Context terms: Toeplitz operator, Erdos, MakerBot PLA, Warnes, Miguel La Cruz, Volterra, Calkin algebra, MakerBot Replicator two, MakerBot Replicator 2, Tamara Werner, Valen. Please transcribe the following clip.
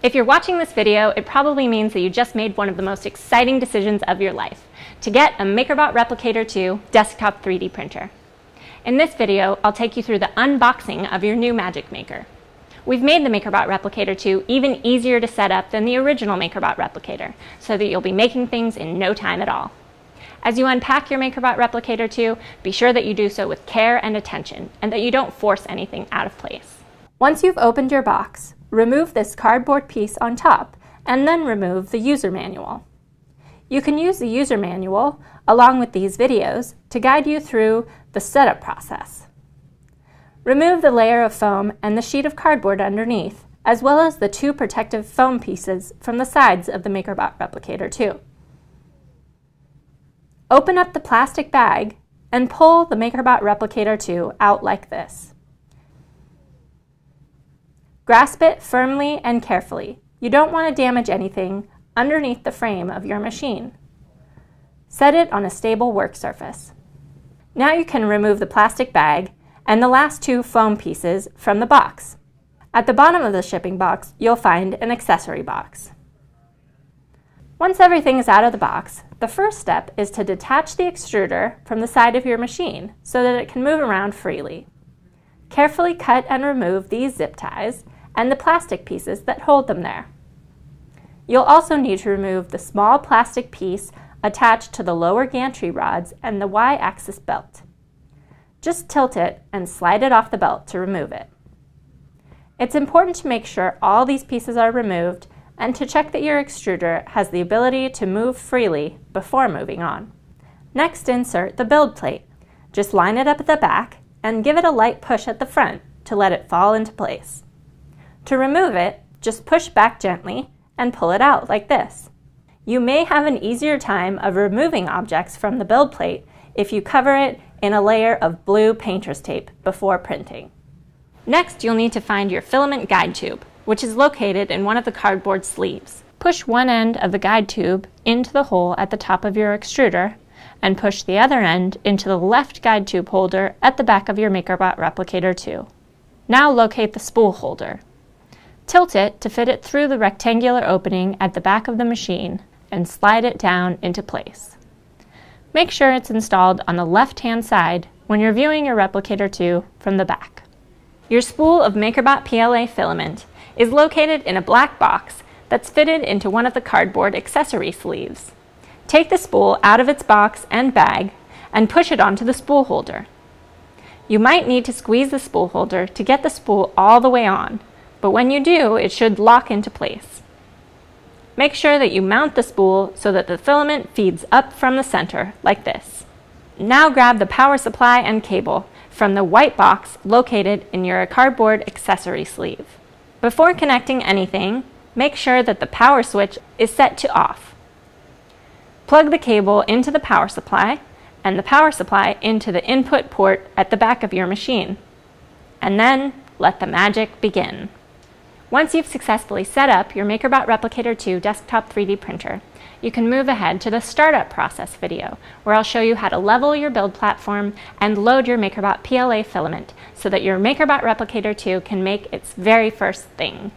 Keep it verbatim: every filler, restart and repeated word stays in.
If you're watching this video, it probably means that you just made one of the most exciting decisions of your life, to get a MakerBot Replicator two desktop three D printer. In this video, I'll take you through the unboxing of your new Magic Maker. We've made the MakerBot Replicator two even easier to set up than the original MakerBot Replicator, so that you'll be making things in no time at all. As you unpack your MakerBot Replicator two, be sure that you do so with care and attention, and that you don't force anything out of place. Once you've opened your box, remove this cardboard piece on top, and then remove the user manual. You can use the user manual, along with these videos, to guide you through the setup process. Remove the layer of foam and the sheet of cardboard underneath, as well as the two protective foam pieces from the sides of the MakerBot Replicator two. Open up the plastic bag and pull the MakerBot Replicator two out like this. Grasp it firmly and carefully. You don't want to damage anything underneath the frame of your machine. Set it on a stable work surface. Now you can remove the plastic bag and the last two foam pieces from the box. At the bottom of the shipping box, you'll find an accessory box. Once everything is out of the box, the first step is to detach the extruder from the side of your machine so that it can move around freely. Carefully cut and remove these zip ties and the plastic pieces that hold them there. You'll also need to remove the small plastic piece attached to the lower gantry rods and the Y-axis belt. Just tilt it and slide it off the belt to remove it. It's important to make sure all these pieces are removed and to check that your extruder has the ability to move freely before moving on. Next, insert the build plate. Just line it up at the back and give it a light push at the front to let it fall into place. To remove it, just push back gently and pull it out like this. You may have an easier time of removing objects from the build plate if you cover it in a layer of blue painter's tape before printing. Next, you'll need to find your filament guide tube, which is located in one of the cardboard sleeves. Push one end of the guide tube into the hole at the top of your extruder, and push the other end into the left guide tube holder at the back of your MakerBot Replicator two. Now locate the spool holder. Tilt it to fit it through the rectangular opening at the back of the machine and slide it down into place. Make sure it's installed on the left-hand side when you're viewing your Replicator two from the back. Your spool of MakerBot P L A filament is located in a black box that's fitted into one of the cardboard accessory sleeves. Take the spool out of its box and bag and push it onto the spool holder. You might need to squeeze the spool holder to get the spool all the way on, but when you do, it should lock into place. Make sure that you mount the spool so that the filament feeds up from the center, like this. Now grab the power supply and cable from the white box located in your cardboard accessory sleeve. Before connecting anything, make sure that the power switch is set to off. Plug the cable into the power supply and the power supply into the input port at the back of your machine. And then let the magic begin. Once you've successfully set up your MakerBot Replicator two desktop three D printer, you can move ahead to the startup process video, where I'll show you how to level your build platform and load your MakerBot P L A filament so that your MakerBot Replicator two can make its very first thing.